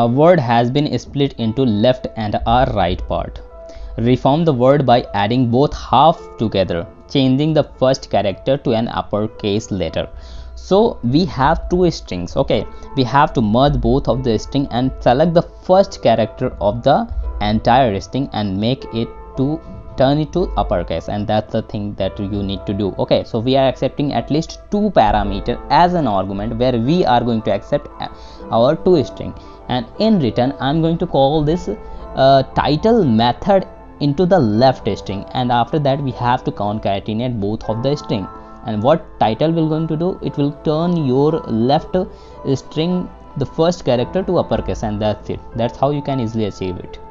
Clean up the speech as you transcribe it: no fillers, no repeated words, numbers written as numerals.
A word has been split into left and a right part. Reform the word by adding both half together, changing the first character to an uppercase letter. So we have two strings. Okay, we have to merge both of the string and select the first character of the entire string and make it to turn it to uppercase, and that's the thing that you need to do. Okay, so we are accepting at least two parameter as an argument, where we are going to accept our two string, and in return I'm going to call this title method into the left string, and after that we have to concatenate both of the string. And what title will going to do, it will turn your left string, the first character, to uppercase, and that's it. That's how you can easily achieve it.